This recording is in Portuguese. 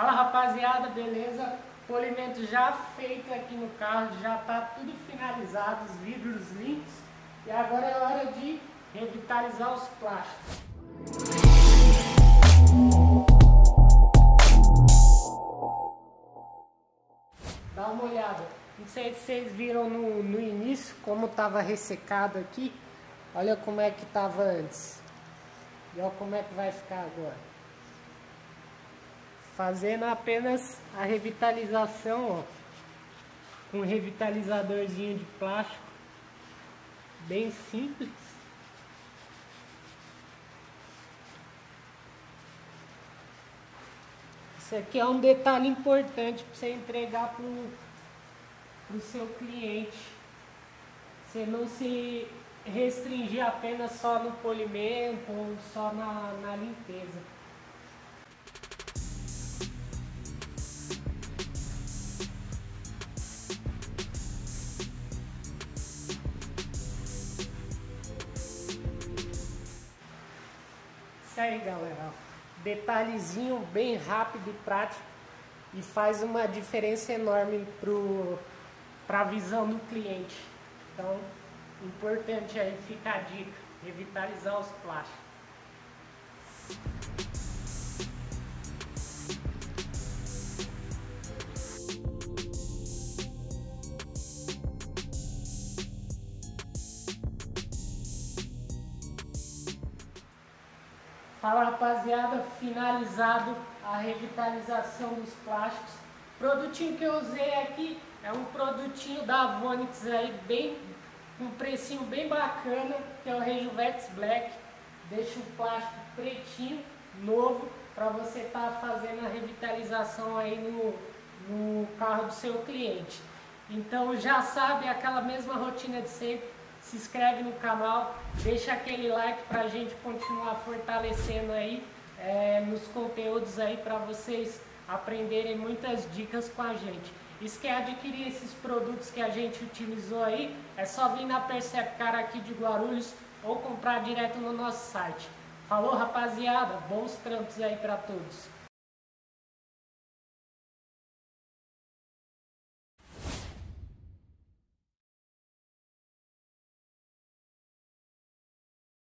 Fala rapaziada, beleza? Polimento já feito aqui no carro, já tá tudo finalizado, os vidros limpos. E agora é hora de revitalizar os plásticos. Dá uma olhada. Não sei se vocês viram no início como tava ressecado aqui. Olha como é que tava antes. E olha como é que vai ficar agora. Fazendo apenas a revitalização, ó, com um revitalizadorzinho de plástico, bem simples. Isso aqui é um detalhe importante para você entregar para o seu cliente. Você não se restringir apenas só no polimento ou só na limpeza. Isso aí, galera, detalhezinho bem rápido e prático e faz uma diferença enorme para a visão do cliente. Então, importante aí, fica a dica, revitalizar os plásticos. Fala rapaziada, finalizado a revitalização dos plásticos. O produtinho que eu usei aqui é um produtinho da Vonix aí, um precinho bem bacana, que é o Revetex Black. Deixa o plástico pretinho, novo, para você estar fazendo a revitalização aí no carro do seu cliente. Então já sabe, aquela mesma rotina de sempre. Se inscreve no canal, deixa aquele like para a gente continuar fortalecendo aí nos conteúdos aí para vocês aprenderem muitas dicas com a gente. E se quer adquirir esses produtos que a gente utilizou aí, é só vir na Percepcar aqui de Guarulhos ou comprar direto no nosso site. Falou rapaziada, bons trampos aí para todos.